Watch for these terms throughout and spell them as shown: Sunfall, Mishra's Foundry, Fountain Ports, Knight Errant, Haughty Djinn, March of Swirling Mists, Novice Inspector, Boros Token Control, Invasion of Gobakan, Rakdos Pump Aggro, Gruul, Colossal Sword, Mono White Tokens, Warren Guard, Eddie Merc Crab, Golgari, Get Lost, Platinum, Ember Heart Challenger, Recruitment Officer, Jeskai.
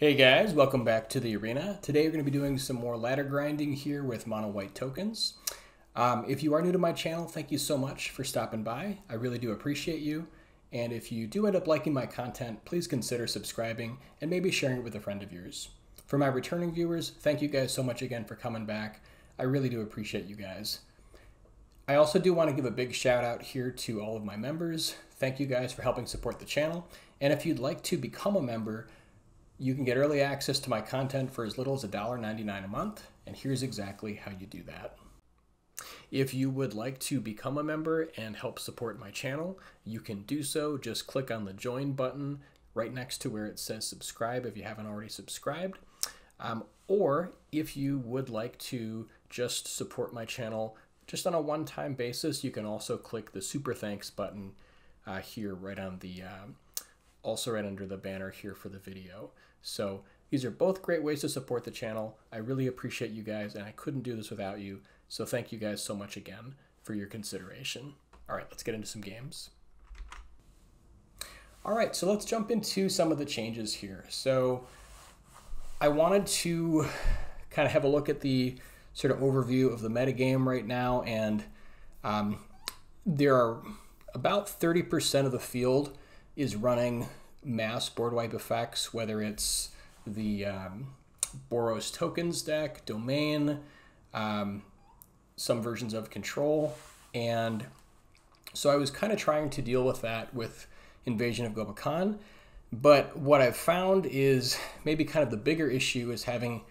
Hey guys, welcome back to the arena. Today we're going to be doing some more ladder grinding here with Mono White Tokens. If you are new to my channel, thank you so much for stopping by. I really do appreciate you. And if you do end up liking my content, please consider subscribing and maybe sharing it with a friend of yours. For my returning viewers, thank you guys so much again for coming back. I really do appreciate you guys. I also do want to give a big shout out here to all of my members. Thank you guys for helping support the channel. And if you'd like to become a member, you can get early access to my content for as little as $1.99 a month, and here's exactly how you do that. If you would like to become a member and help support my channel, you can do so. Just click on the join button right next to where it says subscribe if you haven't already subscribed. Or if you would like to just support my channel just on a one-time basis, you can also click the super thanks button here right on the also right under the banner here for the video. So these are both great ways to support the channel. I really appreciate you guys, and I couldn't do this without you. So thank you guys so much again for your consideration. All right, let's get into some games. All right, so let's jump into some of the changes here. So I wanted to kind of have a look at the sort of overview of the metagame right now, and there are about 30% of the field is running mass board wipe effects, whether it's the Boros Tokens deck, Domain, some versions of Control. And so I was kind of trying to deal with that with Invasion of Gobakan. But what I've found is maybe kind of the bigger issue is having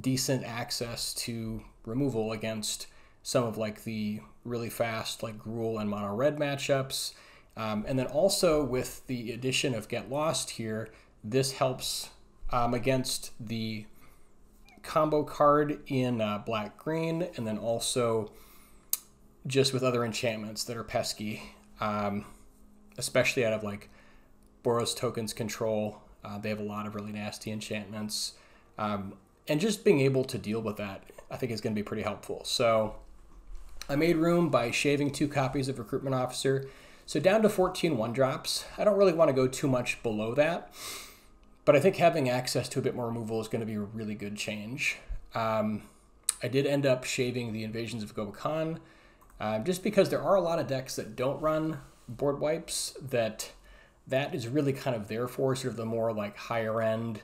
decent access to removal against some of like the really fast like Gruul and Mono Red matchups. And then also with the addition of Get Lost here, this helps against the combo card in black-green, and then also just with other enchantments that are pesky, especially out of like Boros Tokens Control. They have a lot of really nasty enchantments. And just being able to deal with that, I think, is going to be pretty helpful. So I made room by shaving 2 copies of Recruitment Officer. So down to 14 one-drops. I don't really want to go too much below that, but I think having access to a bit more removal is going to be a really good change. I did end up shaving the Invasions of Gobakan, just because there are a lot of decks that don't run board wipes that is really kind of there for sort of the more like higher-end,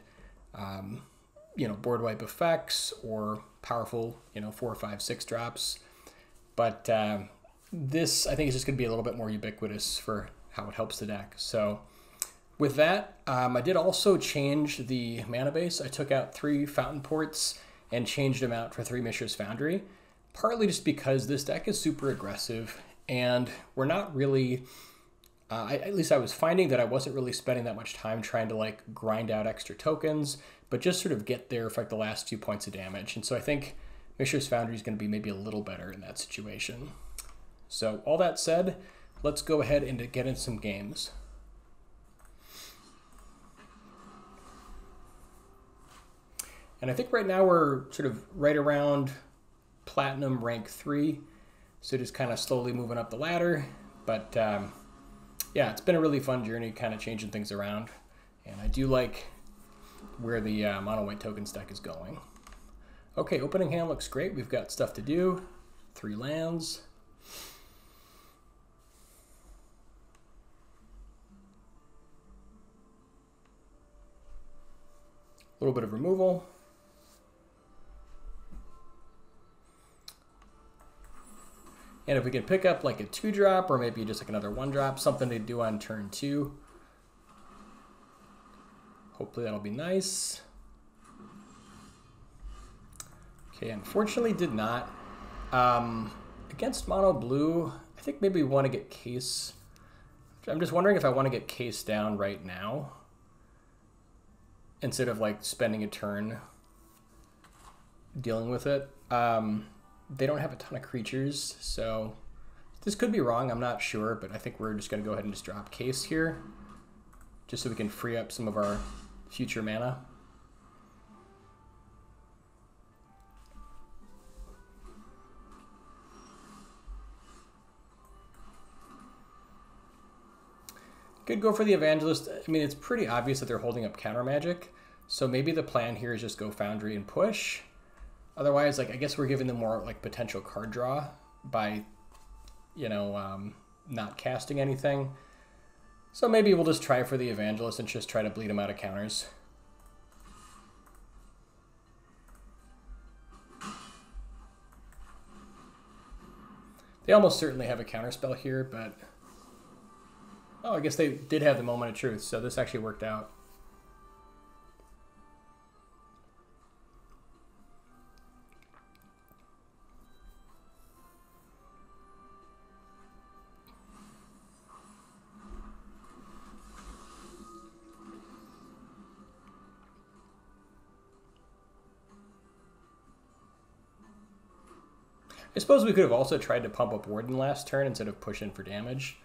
you know, board wipe effects or powerful, you know, 4, 5, 6 drops. But this, I think, is just going to be a little bit more ubiquitous for how it helps the deck. So with that, I did also change the mana base. I took out 3 Fountain Ports and changed them out for 3 Mishra's Foundry, partly just because this deck is super aggressive, and we're not really, at least I was finding that I wasn't really spending that much time trying to like grind out extra tokens, but just sort of get there for like the last few points of damage. And so I think Mishra's Foundry is going to be maybe a little better in that situation. So all that said, let's go ahead and get in some games. And I think right now we're sort of right around Platinum rank 3. So just kind of slowly moving up the ladder. But yeah, it's been a really fun journey kind of changing things around. And I do like where the Mono White Tokens deck is going. Okay, opening hand looks great. We've got stuff to do. 3 lands. A little bit of removal. And if we can pick up like a 2-drop or maybe just like another 1-drop, something to do on turn 2. Hopefully that'll be nice. Okay, unfortunately did not. Against mono blue, I think maybe we want to get Case. I'm just wondering if I want to get Case down right now, instead of like spending a turn dealing with it. They don't have a ton of creatures, so this could be wrong, I'm not sure, but I think we're just gonna go ahead and just drop Case here, just so we can free up some of our future mana. Could go for the Evangelist. I mean, it's pretty obvious that they're holding up counter magic, So maybe the plan here is just go Foundry and push. Otherwise, like, I guess we're giving them more like potential card draw by, you know, not casting anything. So maybe we'll just try for the Evangelist and just try to bleed them out of counters. They almost certainly have a counterspell here, but... oh, I guess they did have the moment of truth, so this actually worked out. I suppose we could have also tried to pump up Warden last turn instead of push in for damage.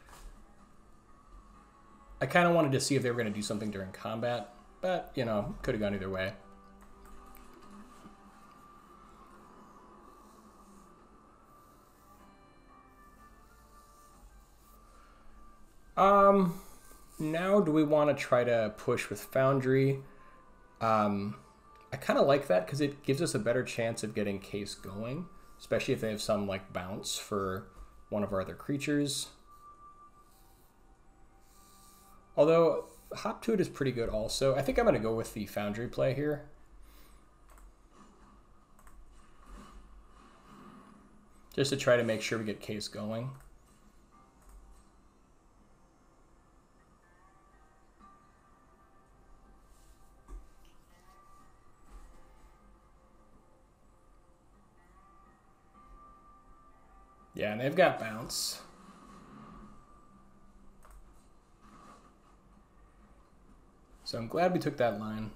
I kind of wanted to see if they were going to do something during combat, but, you know, could have gone either way. Now do we want to try to push with Foundry? I kind of like that because it gives us a better chance of getting Case going. Especially if they have some, like, bounce for one of our other creatures. Although, Hop to It is pretty good also. I think I'm going to go with the Foundry play here. Just to try to make sure we get Case going. Yeah, and they've got bounce. So I'm glad we took that line.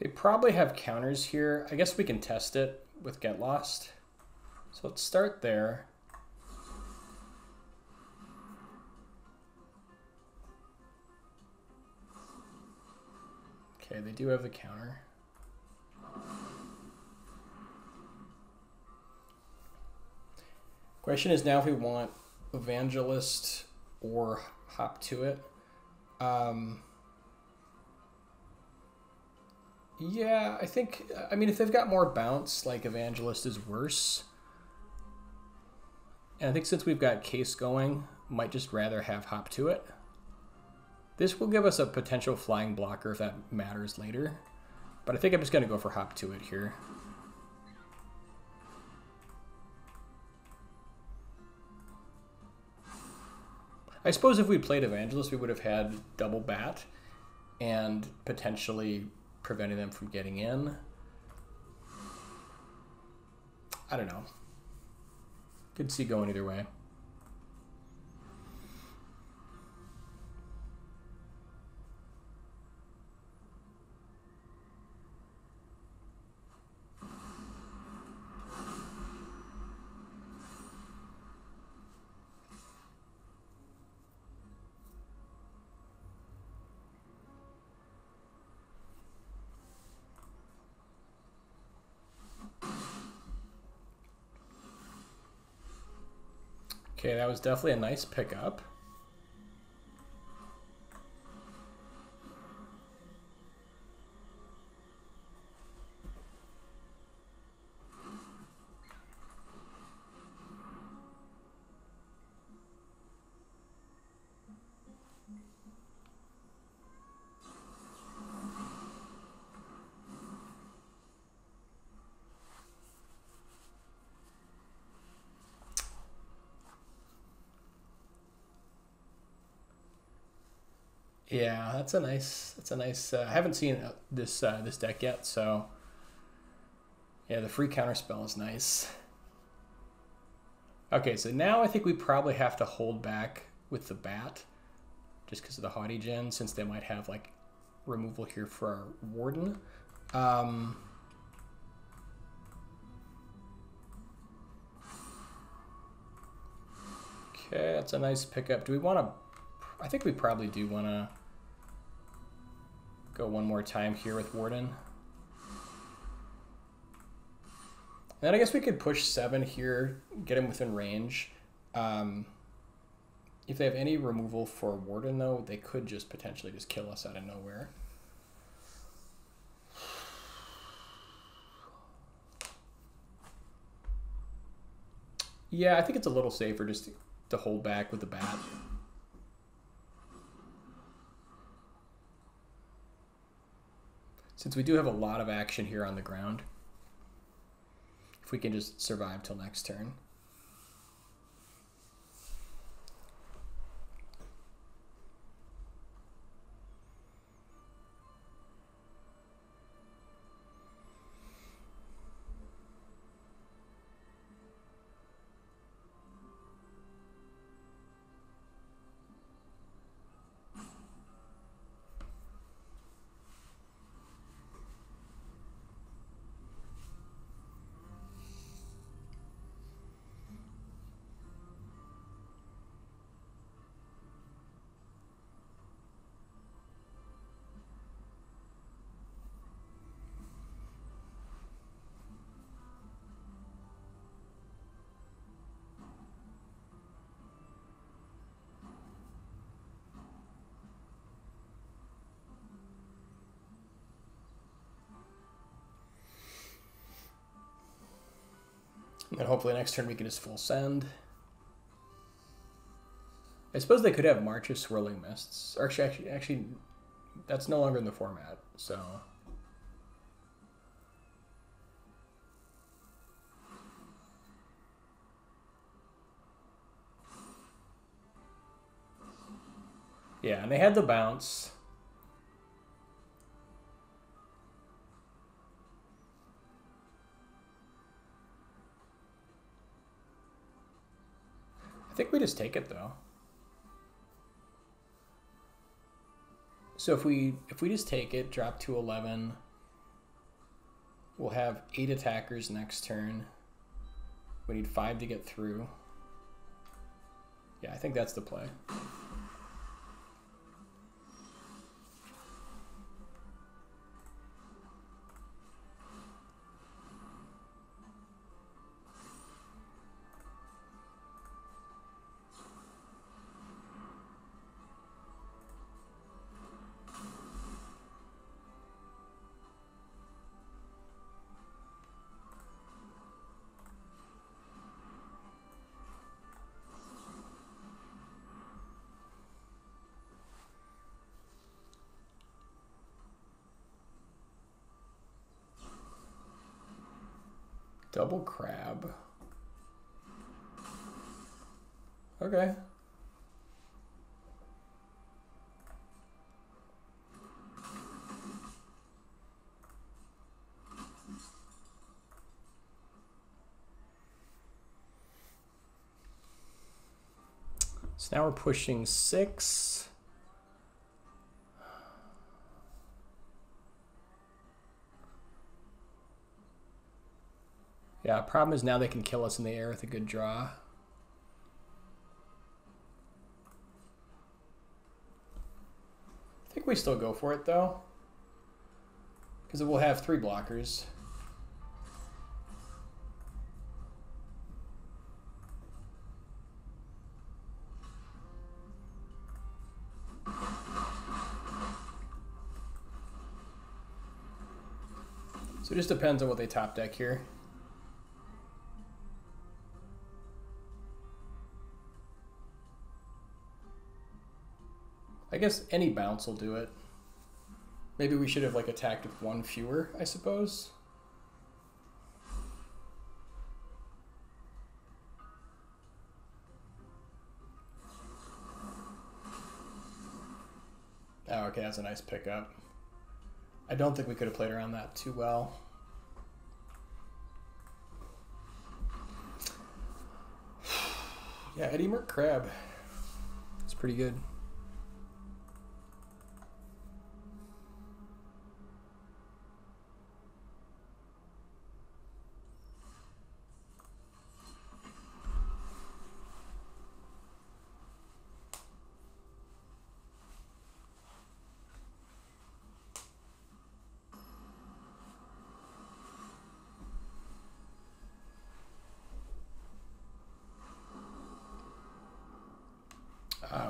They probably have counters here. I guess we can test it with Get Lost. So let's start there. Okay, they do have the counter. Question is now if we want Evangelist or Hop to It. Yeah, I think, I mean, if they've got more bounce, like, Evangelist is worse. And I think since we've got Case going, might just rather have Hop to It. This will give us a potential flying blocker if that matters later. But I think I'm just going to go for Hop to It here. I suppose if we played Evangelist, we would have had double bat and potentially... preventing them from getting in. I don't know. Could see going either way. Okay, that was definitely a nice pickup. Yeah, that's a nice. I haven't seen this this deck yet, so yeah, the free counterspell is nice. Okay, so now I think we probably have to hold back with the bat, just because of the Haughty Djinn, since they might have like removal here for our Warden. Okay, that's a nice pickup. Do we want to... I think we probably do want to go one more time here with Warden. And then I guess we could push 7 here, get him within range. If they have any removal for Warden, though, they could just potentially just kill us out of nowhere. Yeah, I think it's a little safer just to hold back with the bat. Since we do have a lot of action here on the ground, if we can just survive till next turn. And hopefully next turn we can just full send. I suppose they could have March of Swirling Mists. Or actually, that's no longer in the format, so... Yeah, and they had the bounce. I think we just take it though. So if we just take it, drop to 11, we'll have 8 attackers next turn. We need 5 to get through. Yeah, I think that's the play. Double crab. Okay. So now we're pushing 6. Yeah, problem is now they can kill us in the air with a good draw. I think we still go for it though, because we'll have 3 blockers. So it just depends on what they top deck here. I guess any bounce will do it. Maybe we should have like attacked with 1 fewer, I suppose. Oh, okay, that's a nice pickup. I don't think we could have played around that too well. Yeah, Eddie Merc Crab. It's pretty good.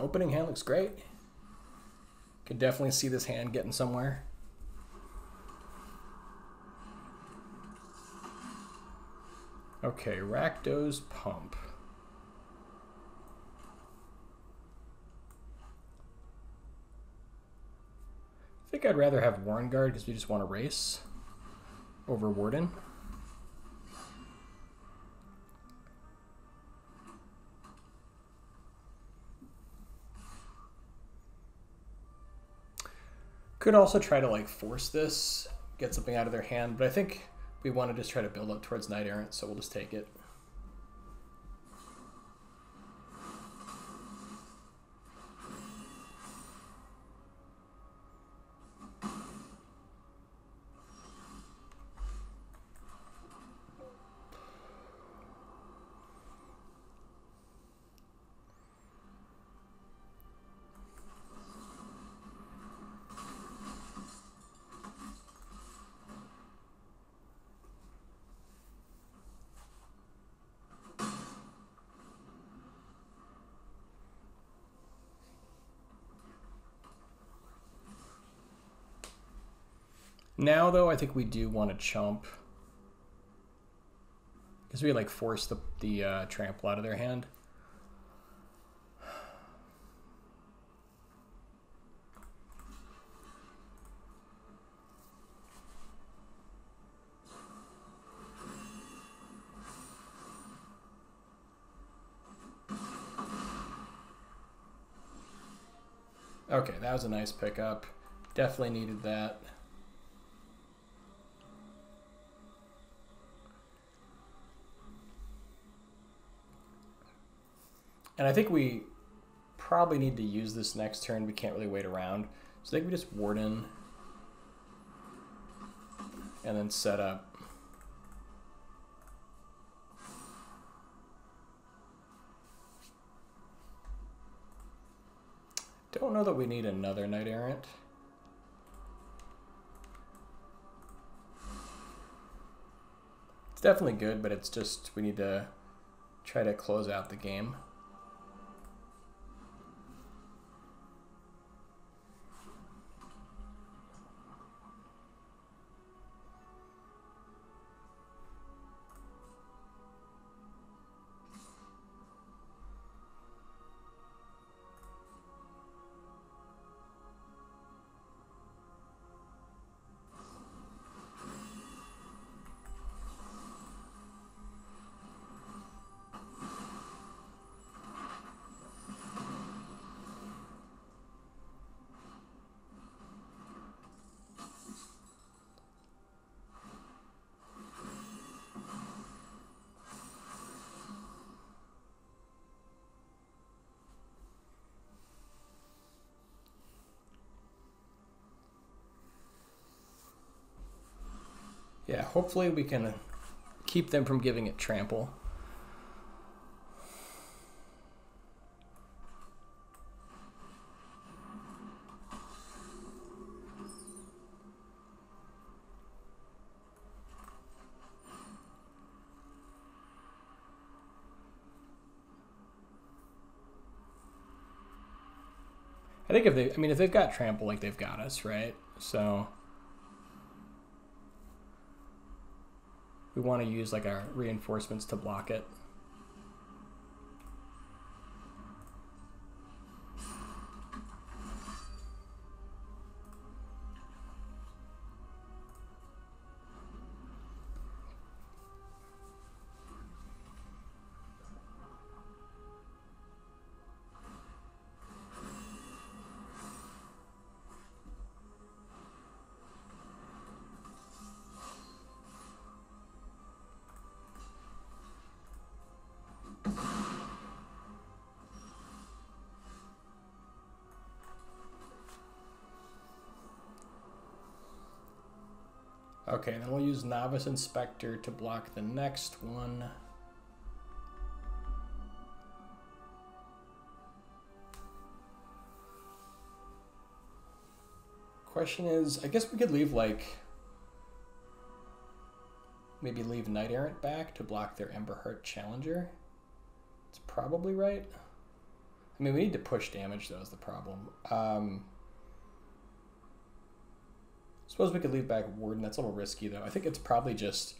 opening hand looks great. Could definitely see this hand getting somewhere. Okay, Rakdos Pump. I think I'd rather have Warren Guard because we just want to race over Warden. Could also try to like force this, get something out of their hand, but I think we want to just try to build up towards Knight Errant, so we'll just take it. Now, though, I think we do want to chump. Because we, like, force the trample out of their hand. Okay, that was a nice pickup. Definitely needed that. And I think we probably need to use this next turn. We can't really wait around. So I think we just Warden and then set up. Don't know that we need another Knight Errant. It's definitely good, but it's just we need to try to close out the game. Yeah, hopefully we can keep them from giving it trample. I think if they, I mean, if they've got trample, like they've got us, right? So we want to use like our reinforcements to block it. Okay, then we'll use Novice Inspector to block the next one. Question is, I guess we could leave like, maybe leave Knight Errant back to block their Ember Heart Challenger. It's probably right. I mean, we need to push damage, though, is the problem. Suppose we could leave back Warden. That's a little risky, though. I think it's probably just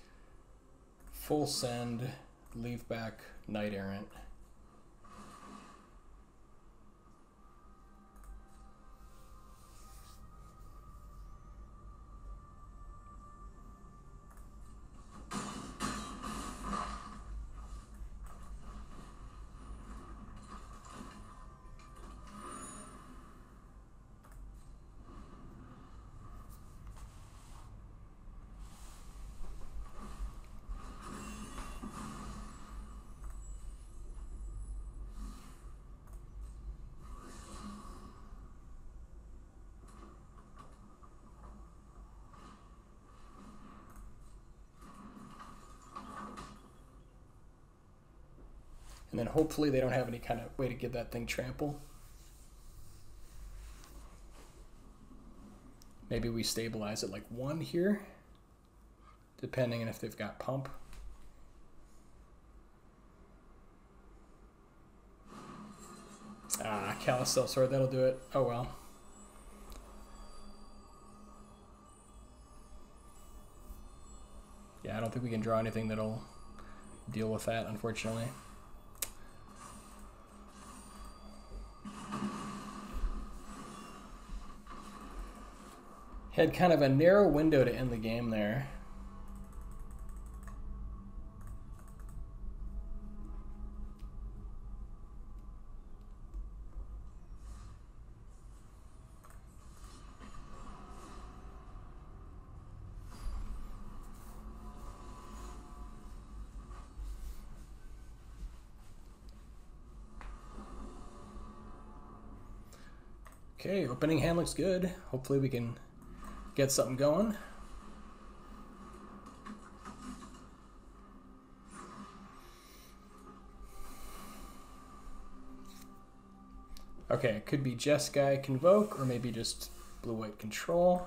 full send, leave back Knight Errant. And then hopefully they don't have any kind of way to give that thing trample. Maybe we stabilize it like 1 here, depending on if they've got pump. Ah, Colossal Sword, that'll do it. Oh well. Yeah, I don't think we can draw anything that'll deal with that, unfortunately. Had kind of a narrow window to end the game there. Okay, opening hand looks good. Hopefully we can get something going. Okay, it could be Jeskai Convoke, or maybe just Blue-White Control.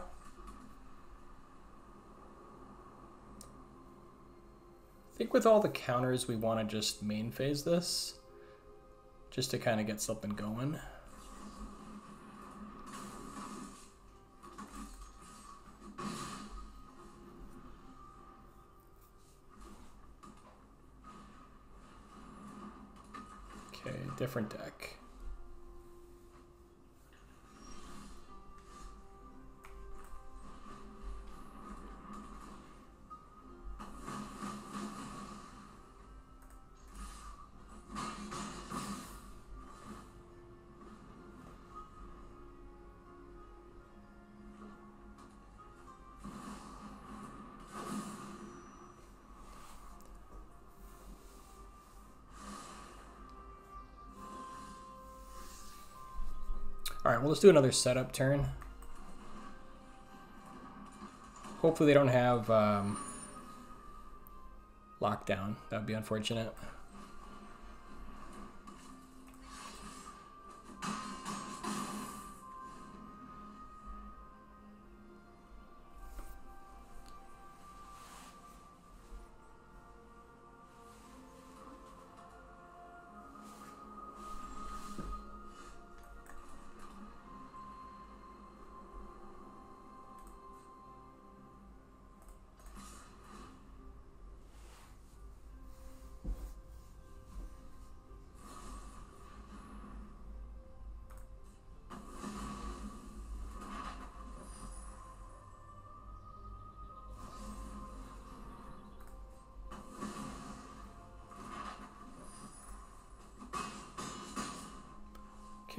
I think with all the counters, we want to just main phase this, just to kind of get something going. Different deck. All right, well, let's do another setup turn. Hopefully they don't have lockdown. That would be unfortunate.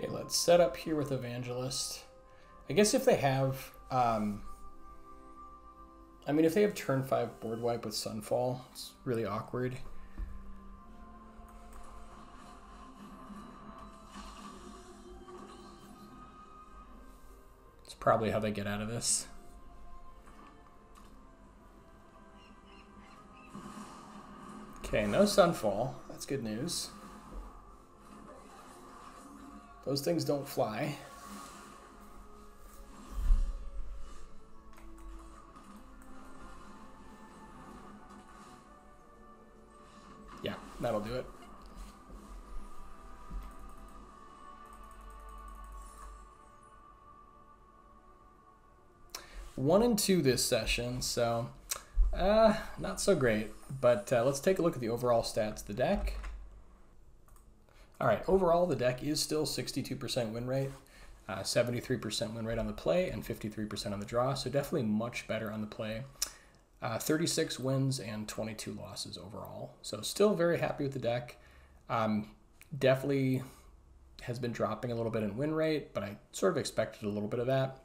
Okay, let's set up here with Evangelist. I guess if they have, I mean, if they have turn 5 board wipe with Sunfall, it's really awkward. It's probably how they get out of this. Okay, no Sunfall. That's good news. Those things don't fly. Yeah, that'll do it. 1 and 2 this session, so not so great. But let's take a look at the overall stats of the deck. All right, overall the deck is still 62% win rate, 73% win rate on the play, and 53% on the draw, so definitely much better on the play. 36 wins and 22 losses overall, so still very happy with the deck. Definitely has been dropping a little bit in win rate, but I sort of expected a little bit of that.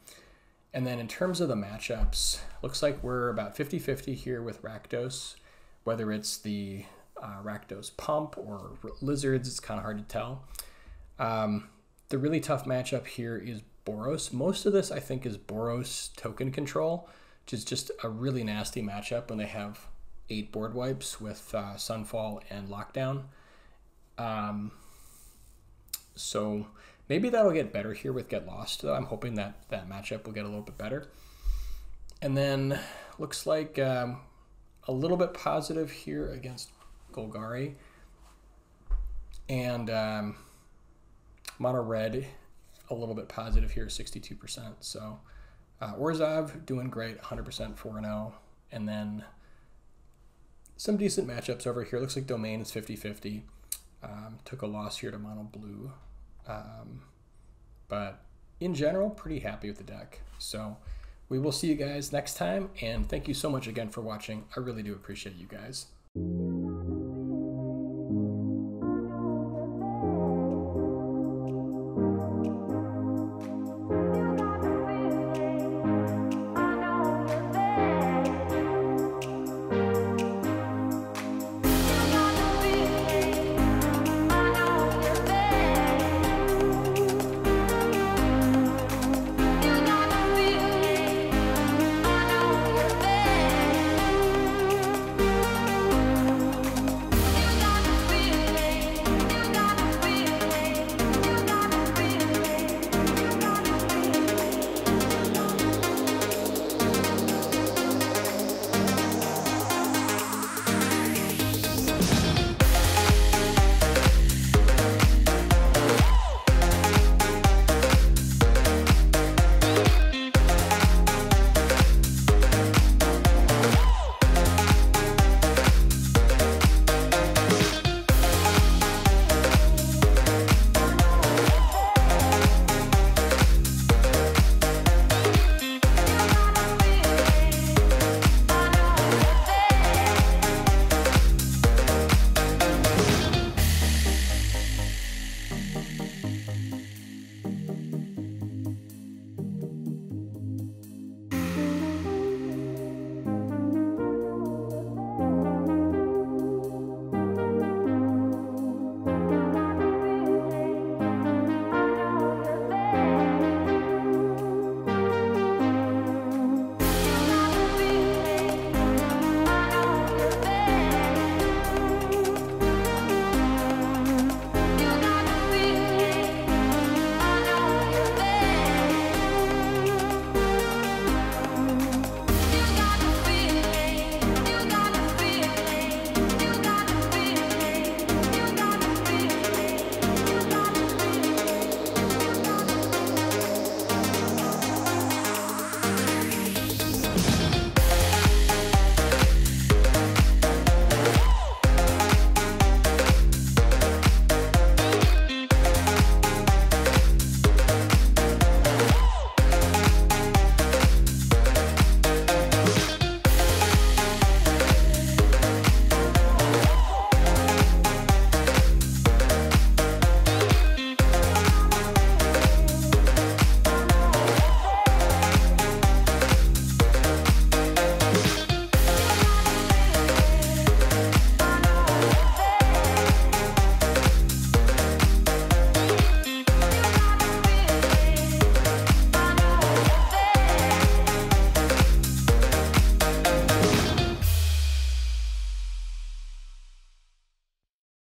And then in terms of the matchups, looks like we're about 50-50 here with Rakdos. Whether it's the Rakdos Pump or Lizards, it's kind of hard to tell. The really tough matchup here is Boros. Most of this, I think, is Boros Token Control, which is just a really nasty matchup when they have 8 board wipes with Sunfall and Lockdown. So maybe that'll get better here with Get Lost, though. I'm hoping that that matchup will get a little bit better. And then looks like a little bit positive here against Golgari. And Mono Red, a little bit positive here, 62%. So Orzav doing great, 100%, 4-0. And then some decent matchups over here. Looks like Domain is 50-50. Took a loss here to Mono Blue. But in general, pretty happy with the deck. So we will see you guys next time, and thank you so much again for watching. I really do appreciate you guys.